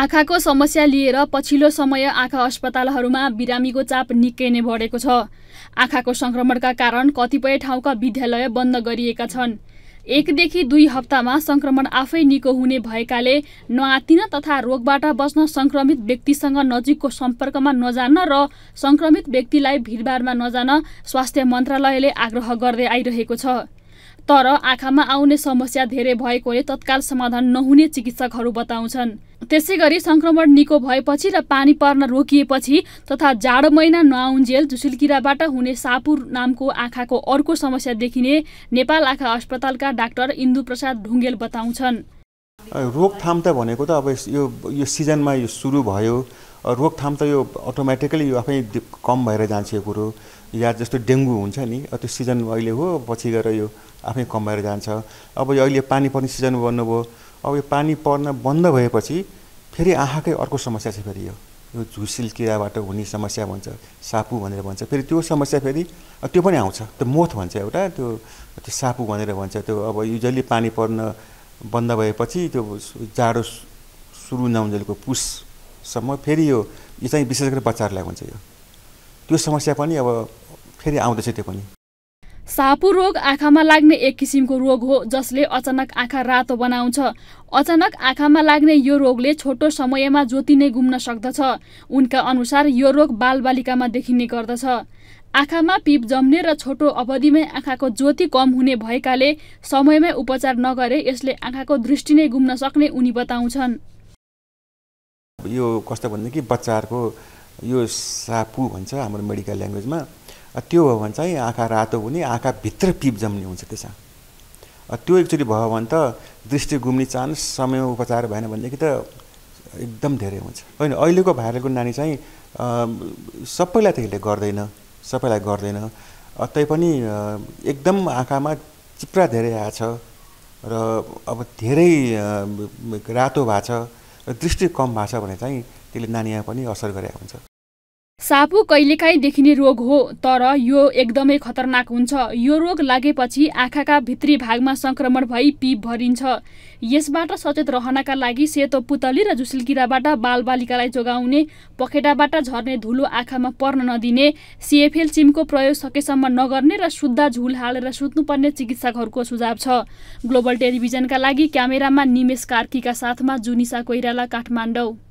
आँखाको समस्या लिएर पछिल्लो समय आँखा अस्पतालहरूमा बिरामीको चाप निकै नै बढेको छ। आँखाको संक्रमणका कारण कतिपय ठाउँका विद्यालय बन्द गरिएका छन्। 1 देखि 2 हप्तामा संक्रमण आफै निको हुने भएकाले नआतिन तथा रोगबाट बस्न संक्रमित व्यक्तिसँग नजिकको सम्पर्कमा नजान र संक्रमित व्यक्तिलाई भीडभाडमा नजान स्वास्थ्य मन्त्रालयले आग्रह गर्दै आइरहेको छ। तर आँखामा आउने समस्या धेरै भएकोले तत्काल समाधान नहुने चिकित्सकहरू बताउँछन्। त्यसैगरी संक्रमण निको भएपछि र पानी पर्न रोकिएपछि तथा जाडो महिना नआउन्जेल झुसिलकिराबाट हुने सापु नामको आँखाको अर्को समस्या देखिने नेपाल आँखा अस्पतालका डाक्टर इन्दु प्रसाद ढुङ्गेल बताउँछन्। रोकथाम त भनेको त अब यो सिजनमा यो सुरु भयो। रोकथाम त यो अटोमेटिकली यो आफै कम भएर जान्छ कुरो। या जस्तो डेंगू हुन्छ नि त्यो सिजन अहिले हो, पछि गएर यो आफै कम भएर जान्छ। अब यो अहिले पानी पर्ने सिजन बन्नुभयो। अब यो पानी पर्न बन्द भएपछि फेरि आँखाकै अर्को समस्या चाहिँ फेरि यो झुसिल किराबाट हुने समस्या भन्छ, सापु भनेर भन्छ। फेरि त्यो समस्या फेरि त्यो पनि आउँछ। त्यो मोथ भन्छ एउटा, त्यो सापु भनेर भन्छ। त्यो अब युजली पानी पर्न बन्द भएपछि त्यो जाडो सुरु नहुन्जेलको पुससम्म फेरि यो चाहिँ विशेष गरी बच्चाहरूलाई हुन्छ। यो समस्या पनि अब फेरि आउँदैछ। त्यो पनि सापु रोग आँखामा लाग्ने एक किसिमको रोग हो जसले अचानक आँखा रातो बनाउँछ। अचानक आँखामा लाग्ने यो रोगले छोटो समयमा ज्योति नै गुम्न सक्दछ। उनका अनुसार यो रोग बालबालिकामा देखिने गर्दछ। आँखामा पिप जम्ने र छोटो अवधिमै आँखाको ज्योति कम हुने भएकाले समयमै उपचार नगरे यसले आँखाको दृष्टि नै गुम्न सक्ने उनी बताउँछन्। यो कस्तो भन्दाखेरि बच्चाहरुको यो सापु भन्छ हाम्रो मेडिकल ल्याङ्ग्वेजमा। त्यो भयो भने चाहिँ आँखा रातो हुने, आँखा भित्र पिप जम्ने हुन्छ। त्यसमा त्यो एक्चुअली भयो भने त दृष्टि गुम्ने चान्स समयमा उपचार भएन भनेदेखि त एकदम धेरै हुन्छ। होइन, अहिलेको भाइरलको नानी चाहिँ सबैलाई त्यसले गर्दैन, सबैलाई गर्दैन। तैपनि एकदम आँखामा चिप्रा धेरै आएको छ र अब धेरै रातो भएको छ र दृष्टि कम भएको छ भने चाहिँ त्यसले नानीमा पनि असर गरेको हुन्छ। सापु कहिलेकाहीँ देखिने रोग हो, तर यो एकदमै खतरनाक हुन्छ। यो रोग लागेपछि आँखाका भित्री भागमा संक्रमण भई पिप भरिन्छ। यसबाट सचेत रहनका लागि सेतो पुतली र झुसिलकिराबाट बालबालिकालाई जोगाउने, पखेटाबाट झर्ने धुलो आँखामा पर्न नदिने, सीएफएल चिमको प्रयोग सकेसम्म नगर्ने र शुद्ध झुल हालेर सुत्नुपर्ने चिकित्सकहरूको सुझाव छ। ग्लोबल टेलिभिजनका लागि क्यामेरामा निमेश कार्कीका साथमा जुनिसा कोइराला, काठमाडौँ।